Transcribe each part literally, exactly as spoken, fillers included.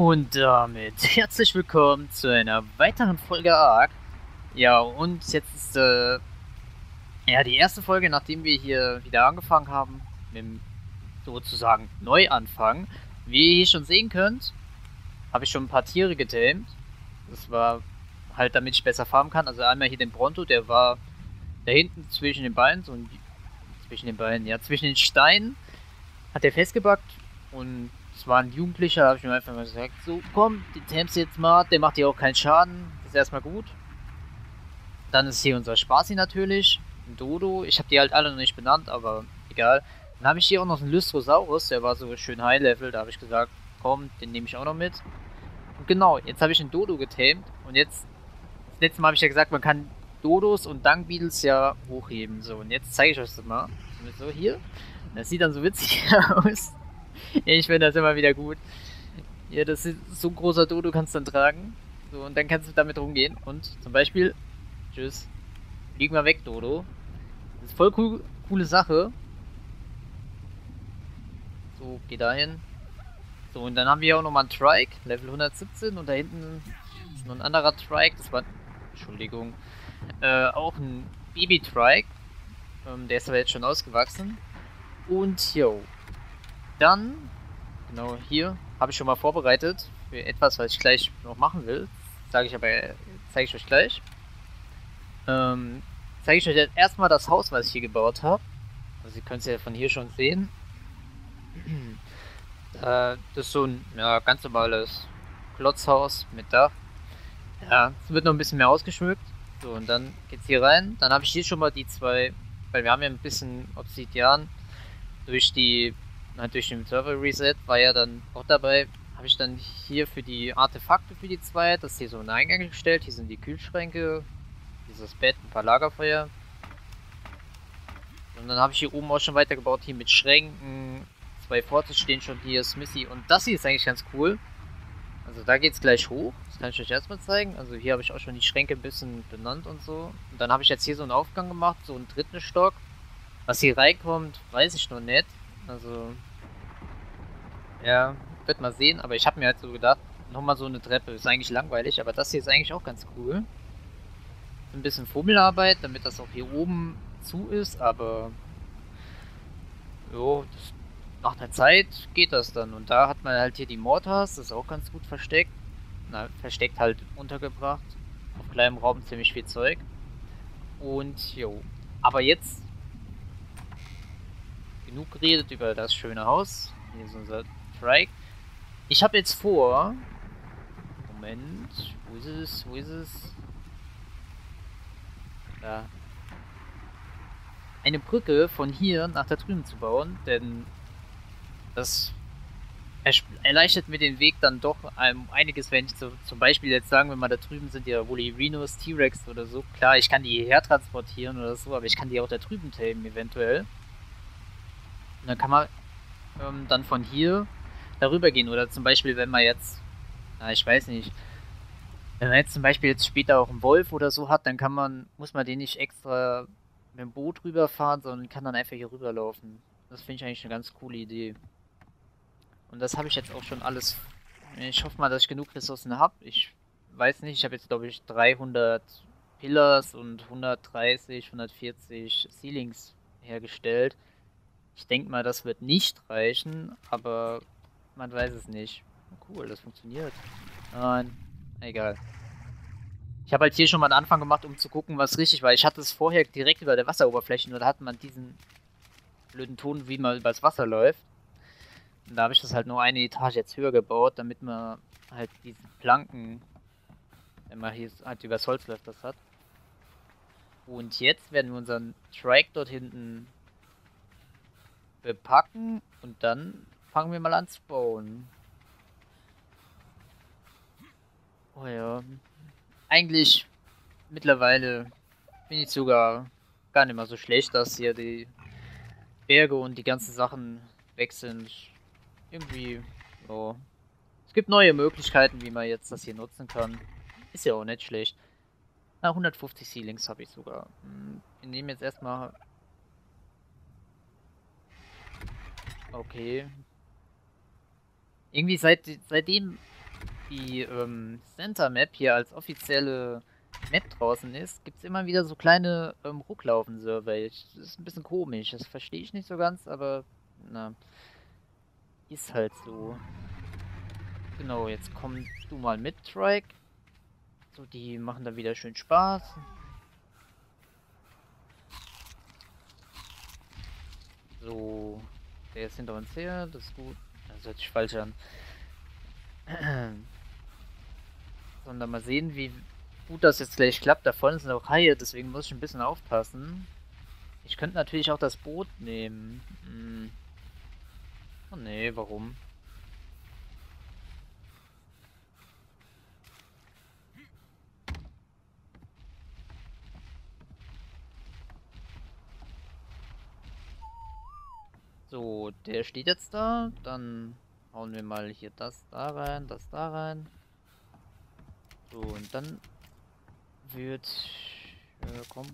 Und damit herzlich willkommen zu einer weiteren Folge ARK. Ja, und jetzt ist äh, ja, die erste Folge, nachdem wir hier wieder angefangen haben, mit dem sozusagen Neuanfang. Wie ihr hier schon sehen könnt, habe ich schon ein paar Tiere getamed. Das war halt, damit ich besser farmen kann. Also einmal hier den Bronto, der war da hinten zwischen den Beinen, so ein, zwischen den Beinen, ja, zwischen den Steinen, hat der festgebackt und es war ein Jugendlicher, habe ich mir einfach mal gesagt, so komm, den tamst du jetzt mal, der macht dir auch keinen Schaden, ist erstmal gut. Dann ist hier unser Spaß hier natürlich, ein Dodo, ich habe die halt alle noch nicht benannt, aber egal. Dann habe ich hier auch noch einen Lystrosaurus, der war so schön High Level, da habe ich gesagt, komm, den nehme ich auch noch mit. Und genau, jetzt habe ich einen Dodo getamt und jetzt, das letzte Mal habe ich ja gesagt, man kann Dodos und Dungbeetles ja hochheben, so, und jetzt zeige ich euch das mal, so hier, das sieht dann so witzig aus. Ich finde das immer wieder gut. Ja, das ist so ein großer Dodo, kannst du dann tragen. So, und dann kannst du damit rumgehen. Und zum Beispiel, tschüss, flieg mal weg, Dodo. Das ist voll cool, coole Sache. So, geh da hin. So, und dann haben wir auch nochmal einen Trike, Level hundertsiebzehn. Und da hinten ist noch ein anderer Trike. Das war, Entschuldigung, äh, auch ein Baby-Trike. Ähm, der ist aber jetzt schon ausgewachsen. Und, yo. Dann, genau hier, habe ich schon mal vorbereitet für etwas, was ich gleich noch machen will. Sage ich aber, zeige ich euch gleich. Ähm, zeige ich euch jetzt erstmal das Haus, was ich hier gebaut habe. Also ihr könnt es ja von hier schon sehen. Das ist so ein ja, ganz normales Klotzhaus mit Dach. Ja, es wird noch ein bisschen mehr ausgeschmückt. So, und dann geht's hier rein. Dann habe ich hier schon mal die zwei, weil wir haben ja ein bisschen Obsidian durch die Natürlich im Server Reset war ja dann auch dabei, habe ich dann hier für die Artefakte für die zwei, das ist hier so in den Eingang gestellt, hier sind die Kühlschränke, dieses Bett, ein paar Lagerfeuer. Und dann habe ich hier oben auch schon weitergebaut, hier mit Schränken, zwei Forte stehen schon hier, Smithy, und das hier ist eigentlich ganz cool. Also da geht es gleich hoch, das kann ich euch erstmal zeigen, also hier habe ich auch schon die Schränke ein bisschen benannt und so. Und dann habe ich jetzt hier so einen Aufgang gemacht, so einen dritten Stock, was hier reinkommt, weiß ich noch nicht, also... Ja, wird mal sehen, aber ich habe mir halt so gedacht, nochmal so eine Treppe, ist eigentlich langweilig, aber das hier ist eigentlich auch ganz cool. Ein bisschen Fummelarbeit, damit das auch hier oben zu ist, aber jo, das, nach der Zeit geht das dann. Und da hat man halt hier die Mortars, das ist auch ganz gut versteckt. Na, versteckt halt untergebracht, auf kleinem Raum ziemlich viel Zeug. Und jo, aber jetzt genug geredet über das schöne Haus. Hier ist unser Trike. Ich habe jetzt vor... Moment, wo ist es? Wo ist es? Ja. Eine Brücke von hier nach da drüben zu bauen, denn das erleichtert mir den Weg dann doch einiges, wenn ich so, zum Beispiel jetzt sagen, wenn wir da drüben sind, ja Wooly Rhinos, T-Rex oder so. Klar, ich kann die hierher transportieren oder so, aber ich kann die auch da drüben tamen eventuell. Und dann kann man Ähm, dann von hier darüber gehen, oder zum Beispiel, wenn man jetzt, na, ich weiß nicht, wenn man jetzt zum Beispiel jetzt später auch einen Wolf oder so hat, dann kann man, muss man den nicht extra mit dem Boot rüberfahren, sondern kann dann einfach hier rüberlaufen. Das finde ich eigentlich eine ganz coole Idee. Und das habe ich jetzt auch schon alles. Ich hoffe mal, dass ich genug Ressourcen habe. Ich weiß nicht, ich habe jetzt glaube ich dreihundert Pillars und hundertdreißig, hundertvierzig Ceilings hergestellt. Ich denke mal, das wird nicht reichen, aber man weiß es nicht. Cool, das funktioniert. Nein, egal. Ich habe halt hier schon mal einen Anfang gemacht, um zu gucken, was richtig war. Ich hatte es vorher direkt über der Wasseroberfläche, nur da hat man diesen blöden Ton, wie man übers Wasser läuft. Und da habe ich das halt nur eine Etage jetzt höher gebaut, damit man halt diese Planken, wenn man hier halt übers Holz läuft, das hat. Und jetzt werden wir unseren Trike dort hinten bepacken und dann fangen wir mal an zu bauen. Oh ja. Eigentlich mittlerweile bin ich sogar gar nicht mal so schlecht, dass hier die Berge und die ganzen Sachen weg sind. Irgendwie, oh. Es gibt neue Möglichkeiten, wie man jetzt das hier nutzen kann. Ist ja auch nicht schlecht. Na, hundertfünfzig Ceilings habe ich sogar. Wir nehmen jetzt erstmal... Okay. Irgendwie seit, seitdem die ähm, Center Map hier als offizielle Map draußen ist, gibt es immer wieder so kleine ähm, Rucklaufen-Survey. Das ist ein bisschen komisch, das verstehe ich nicht so ganz, aber na, ist halt so. Genau, jetzt komm du mal mit, Trike. So, die machen da wieder schön Spaß. So, der ist hinter uns her, das ist gut. Das hört sich falsch an. Sondern mal sehen, wie gut das jetzt gleich klappt. Da vorne sind auch Haie, deswegen muss ich ein bisschen aufpassen. Ich könnte natürlich auch das Boot nehmen. Hm. Oh nee, warum? So, der steht jetzt da. Dann hauen wir mal hier das da rein, das da rein. So, und dann wird äh, komm,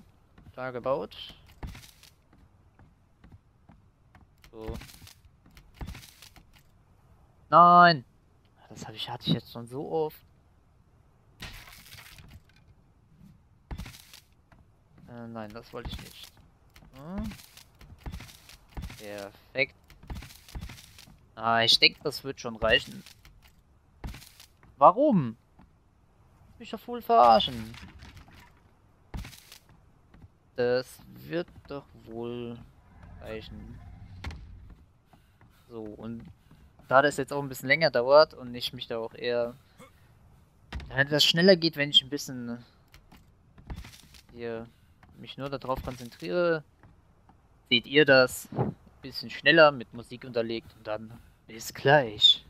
da gebaut. So. Nein! Das hab ich, hatte ich jetzt schon so oft. Äh, nein, das wollte ich nicht. Hm. Perfekt. Ah, ich denke, das wird schon reichen. Warum? Mich doch wohl verarschen. Das wird doch wohl reichen. So, und da das jetzt auch ein bisschen länger dauert und ich mich da auch eher... Wenn das schneller geht, wenn ich ein bisschen... hier mich nur darauf konzentriere, seht ihr das? Bisschen schneller mit Musik unterlegt und dann bis gleich.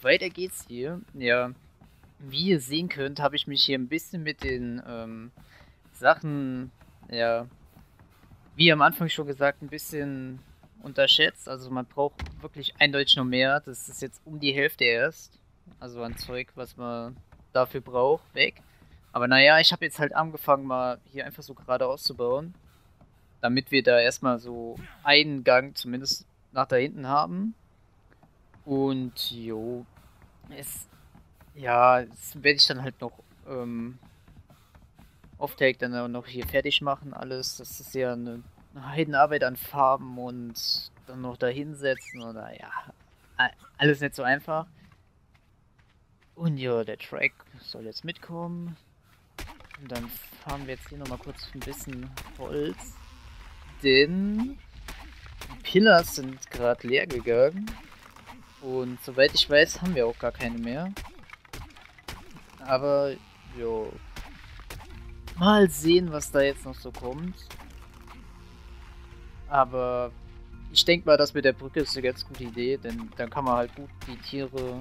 weiter geht's hier. Ja, wie ihr sehen könnt, habe ich mich hier ein bisschen mit den ähm, Sachen, ja, wie am Anfang schon gesagt, ein bisschen unterschätzt. Also man braucht wirklich eindeutig noch mehr. Das ist jetzt um die Hälfte erst. Also an Zeug, was man dafür braucht, weg. Aber naja, ich habe jetzt halt angefangen, mal hier einfach so gerade auszubauen. Damit wir da erstmal so einen Gang zumindest nach da hinten haben. Und jo, es, ja, das werde ich dann halt noch ähm, off-take dann noch hier fertig machen alles. Das ist ja eine Heidenarbeit an Farben und dann noch da hinsetzen oder ja, alles nicht so einfach. Und ja, der Trike soll jetzt mitkommen. Und dann fahren wir jetzt hier nochmal kurz ein bisschen Holz. Denn die Pillars sind gerade leer gegangen. Und soweit ich weiß, haben wir auch gar keine mehr. Aber, jo. Mal sehen, was da jetzt noch so kommt. Aber ich denke mal, das mit der Brücke ist eine ganz gute Idee, denn dann kann man halt gut die Tiere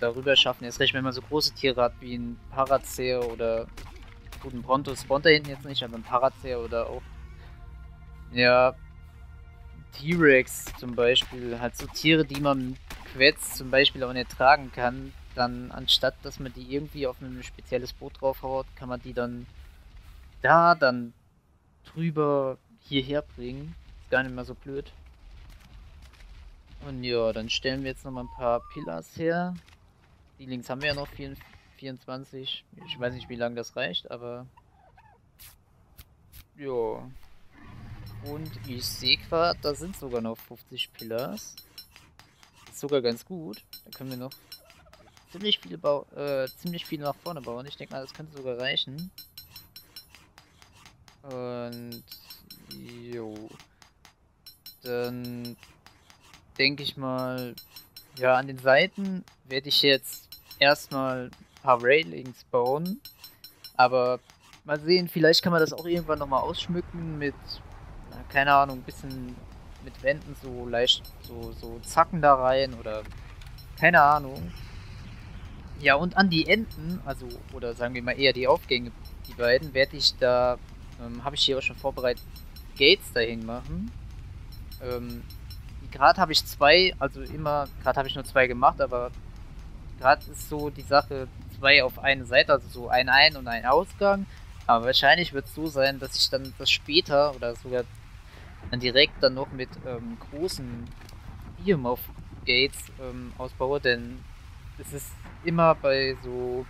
darüber schaffen. Erst recht, wenn man so große Tiere hat wie ein Paracer oder gut, ein Bronto spawnt da hinten jetzt nicht, aber ein Paracer oder auch ja, T-Rex zum Beispiel, halt so Tiere, die man Quetz zum Beispiel auch nicht tragen kann, dann anstatt, dass man die irgendwie auf ein spezielles Boot draufhaut, kann man die dann da, dann drüber hierher bringen. Ist gar nicht mehr so blöd. Und ja, dann stellen wir jetzt nochmal ein paar Pillars her. Die links haben wir ja noch vierundzwanzig. Ich weiß nicht, wie lange das reicht, aber ja. Und ich sehe gerade, da sind sogar noch fünfzig Pillars. Ist sogar ganz gut. Da können wir noch ziemlich viele bau äh, ziemlich viel nach vorne bauen. Ich denke mal, das könnte sogar reichen. Und jo. Dann denke ich mal, ja, an den Seiten werde ich jetzt erstmal ein paar Railings bauen. Aber mal sehen, vielleicht kann man das auch irgendwann nochmal ausschmücken mit, keine Ahnung, ein bisschen mit Wänden so leicht, so, so Zacken da rein oder keine Ahnung. Ja, und an die Enden, also, oder sagen wir mal eher die Aufgänge, die beiden, werde ich da, ähm, habe ich hier auch schon vorbereitet, Gates dahin machen. Ähm, gerade habe ich zwei, also immer, gerade habe ich nur zwei gemacht, aber gerade ist so die Sache, zwei auf eine Seite, also so ein Ein- und ein Ausgang. Aber wahrscheinlich wird es so sein, dass ich dann das später oder sogar dann direkt dann noch mit ähm, großen Biomorph-Gates ähm, ausbaue, denn es ist immer bei so,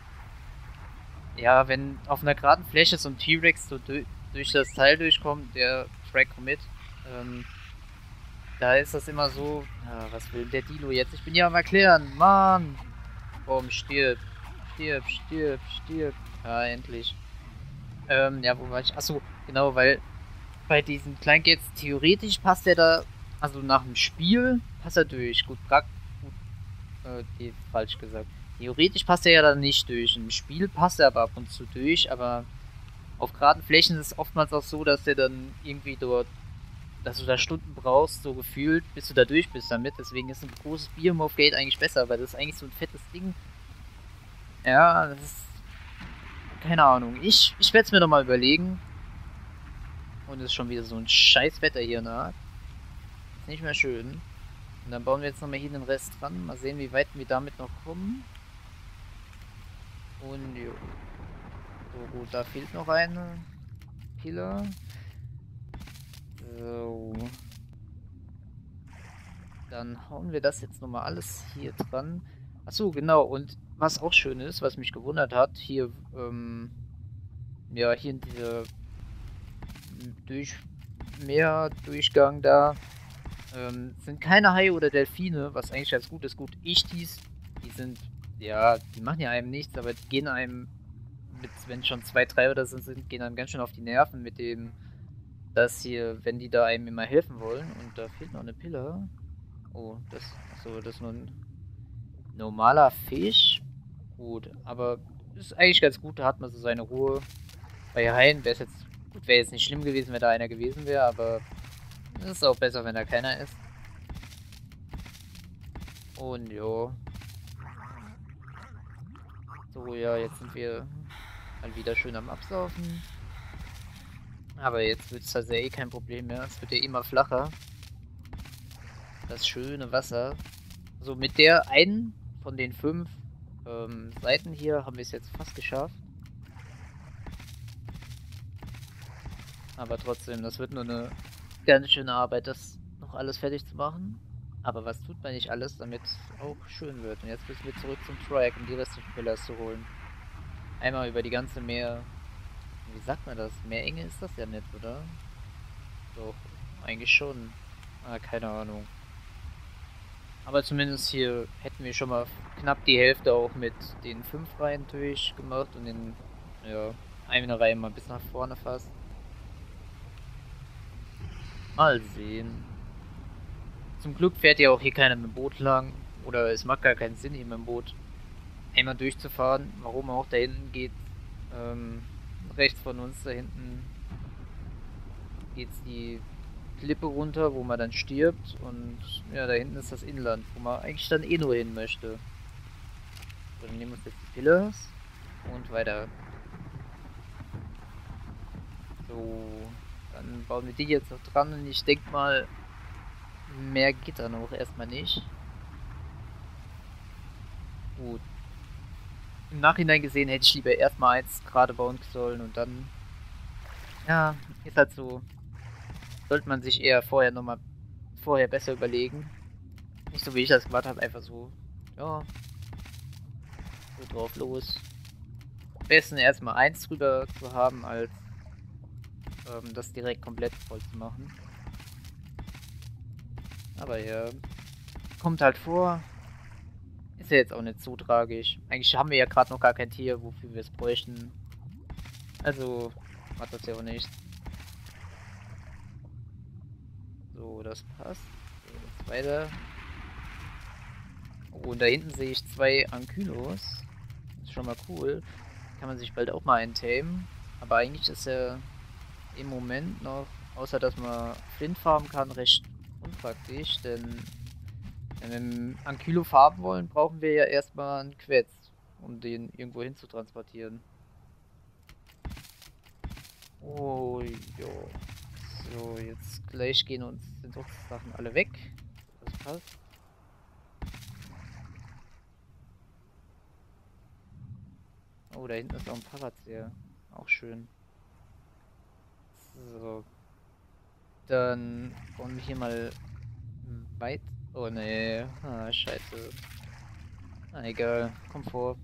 ja, wenn auf einer geraden Fläche so ein T-Rex so durch das Teil durchkommt, der Track mit, ähm, da ist das immer so, ja, was will der Dilo jetzt? Ich bin ja am Erklären, Mann! Boom, stirb, stirb, stirb, stirb, ja, endlich. Ähm, ja, wo war ich? Achso, genau, weil bei diesen Kleingates theoretisch passt der da, also nach dem Spiel passt er durch. Gut, praktisch, äh, nee, falsch gesagt. Theoretisch passt er ja dann nicht durch. Im Spiel passt er aber ab und zu durch, aber auf geraden Flächen ist es oftmals auch so, dass der dann irgendwie dort, dass du da Stunden brauchst, so gefühlt, bis du da durch bist damit. Deswegen ist ein großes Biomorph-Gate eigentlich besser, weil das ist eigentlich so ein fettes Ding. Ja, das ist, keine Ahnung. Ich, ich werde es mir noch mal überlegen. Und es ist schon wieder so ein scheiß Wetter hier in der Art. Ist nicht mehr schön. Und dann bauen wir jetzt nochmal hier den Rest dran. Mal sehen, wie weit wir damit noch kommen. Und jo. So gut, da fehlt noch eine Pillar. So. Dann hauen wir das jetzt nochmal alles hier dran. Achso, genau. Und was auch schön ist, was mich gewundert hat, hier, ähm, ja, hier in dieser durch mehr Durchgang da ähm, sind keine Haie oder Delfine, was eigentlich ganz gut ist. Gut, ich dies, die sind, ja, die machen ja einem nichts, aber die gehen einem, mit, wenn schon zwei, drei oder so sind, gehen einem ganz schön auf die Nerven mit dem, dass hier, wenn die da einem immer helfen wollen. Und da fehlt noch eine Pille. Oh, das, so, das ist nur ein normaler Fisch. Gut, aber ist eigentlich ganz gut, da hat man so seine Ruhe. Bei Haien wäre es jetzt, gut, wäre jetzt nicht schlimm gewesen, wenn da einer gewesen wäre, aber es ist auch besser, wenn da keiner ist. Und jo. So, ja, jetzt sind wir mal wieder schön am Absaufen. Aber jetzt wird es tatsächlich eh kein Problem mehr. Es wird ja immer flacher. Das schöne Wasser. So, mit der einen von den fünf ähm, Seiten hier haben wir es jetzt fast geschafft. Aber trotzdem, das wird nur eine ganz schöne Arbeit, das noch alles fertig zu machen. Aber was tut man nicht alles, damit es auch schön wird? Und jetzt müssen wir zurück zum Trike, um die restlichen Pillars zu holen. Einmal über die ganze Meer... Wie sagt man das? Meerenge ist das ja nicht, oder? Doch, eigentlich schon. Ah, keine Ahnung. Aber zumindest hier hätten wir schon mal knapp die Hälfte auch mit den fünf Reihen durch gemacht und den, ja, eine Reihe mal bis nach vorne fast. Mal sehen. Zum Glück fährt ja auch hier keiner mit dem Boot lang. Oder es macht gar keinen Sinn, hier mit dem Boot einmal durchzufahren. Warum auch, da hinten geht, ähm, rechts von uns, da hinten geht's die Klippe runter, wo man dann stirbt, und ja, da hinten ist das Inland, wo man eigentlich dann eh nur hin möchte. So, dann nehmen wir uns jetzt die Pillars und weiter. So, dann bauen wir die jetzt noch dran und ich denke mal, mehr geht dann auch erstmal nicht. Gut. Im Nachhinein gesehen hätte ich lieber erstmal eins gerade bauen sollen und dann, ja, ist halt so. Sollte man sich eher vorher nochmal, vorher besser überlegen. Nicht so wie ich das gemacht habe, einfach so, ja, so drauf los. Am besten erstmal eins drüber zu haben, als ähm, das direkt komplett voll zu machen. Aber ja, kommt halt vor. Ist ja jetzt auch nicht so tragisch. Eigentlich haben wir ja gerade noch gar kein Tier, wofür wir es bräuchten. Also, macht das ja auch nichts. So, das passt. So, jetzt weiter. Oh, und da hinten sehe ich zwei Ankylos. Ist schon mal cool. Kann man sich bald auch mal eintamen. Aber eigentlich ist er im Moment noch, außer dass man Flint farmen kann, recht unpraktisch. Denn wenn wir Ankylo farmen wollen, brauchen wir ja erstmal einen Quetz, um den irgendwo hin zu transportieren. Oh, jo. So, jetzt gleich gehen uns sind doch die Sachen alle weg. Das passt. Oh, da hinten ist auch ein Paracer. Auch schön. So. Dann wollen wir hier mal weit. Oh ne. Ah, scheiße. Ah, egal. Komfort.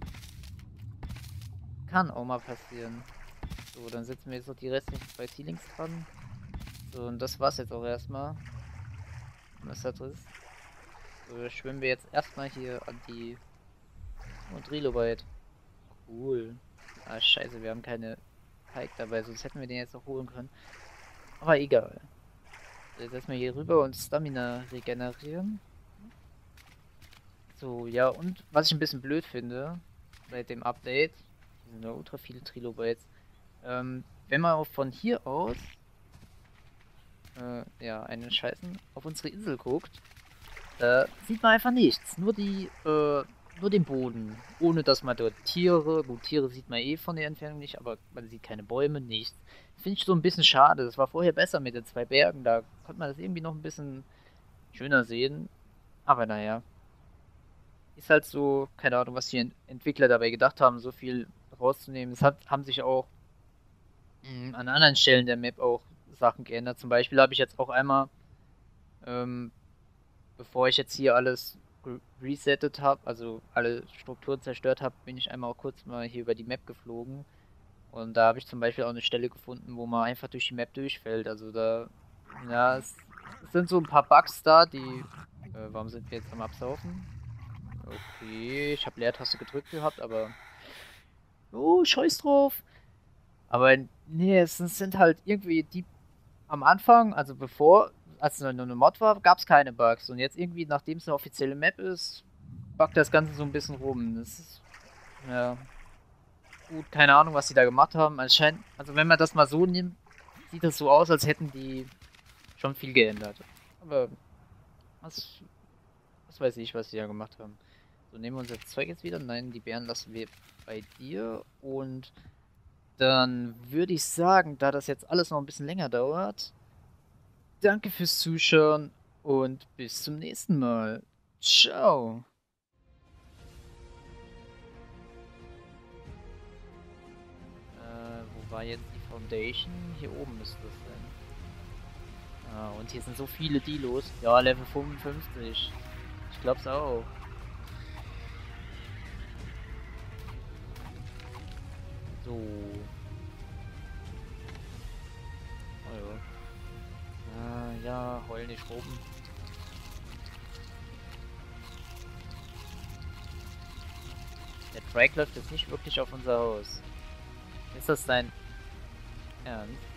Kann auch mal passieren. So, dann setzen wir jetzt noch die restlichen zwei Sealings dran. So, und das war's jetzt auch erstmal. Was da drin ist. So, schwimmen wir jetzt erstmal hier an die... Und Trilobite. Cool. Ah, scheiße, wir haben keine Pike dabei, sonst hätten wir den jetzt noch holen können. Aber egal. So, jetzt erstmal hier rüber und Stamina regenerieren. So, ja, und was ich ein bisschen blöd finde, seit dem Update, hier sind ja ultra viele Trilobites, ähm, wenn man auch von hier aus... ja, einen Scheißen, auf unsere Insel guckt, da sieht man einfach nichts. Nur die, äh, nur den Boden. Ohne, dass man dort Tiere, gut, Tiere sieht man eh von der Entfernung nicht, aber man sieht keine Bäume, nichts. Finde ich so ein bisschen schade. Das war vorher besser mit den zwei Bergen, da konnte man das irgendwie noch ein bisschen schöner sehen. Aber naja. Ist halt so, keine Ahnung, was die Entwickler dabei gedacht haben, so viel rauszunehmen. Es hat, haben sich auch mh, an anderen Stellen der Map auch Sachen geändert. Zum Beispiel habe ich jetzt auch einmal, ähm, bevor ich jetzt hier alles resettet habe, also alle Strukturen zerstört habe, bin ich einmal auch kurz mal hier über die Map geflogen. Und da habe ich zum Beispiel auch eine Stelle gefunden, wo man einfach durch die Map durchfällt. Also da, ja, es, es sind so ein paar Bugs da, die, äh, warum sind wir jetzt am Absaufen? Okay, ich habe Leertaste gedrückt gehabt, aber, oh, scheiß drauf. Aber nee, es sind halt irgendwie die am Anfang, also bevor, als es nur eine Mod war, gab es keine Bugs. Und jetzt irgendwie, nachdem es eine offizielle Map ist, buggt das Ganze so ein bisschen rum. Das ist, ja, gut, keine Ahnung, was die da gemacht haben. Anscheinend, also wenn man das mal so nimmt, sieht das so aus, als hätten die schon viel geändert. Aber was, was weiß ich, was die da gemacht haben. So, nehmen wir unser Zeug jetzt wieder. Nein, die Bären lassen wir bei dir. Und dann würde ich sagen, da das jetzt alles noch ein bisschen länger dauert, danke fürs Zuschauen und bis zum nächsten Mal. Ciao! Äh, wo war jetzt die Foundation? Hier oben müsste das sein. Ah, und hier sind so viele Dilos. Ja, Level fünfundfünfzig. Ich glaub's auch. So. Oh ja. Ah, ja, heul nicht rum. Der Trike läuft jetzt nicht wirklich auf unser Haus. Ist das dein Ernst?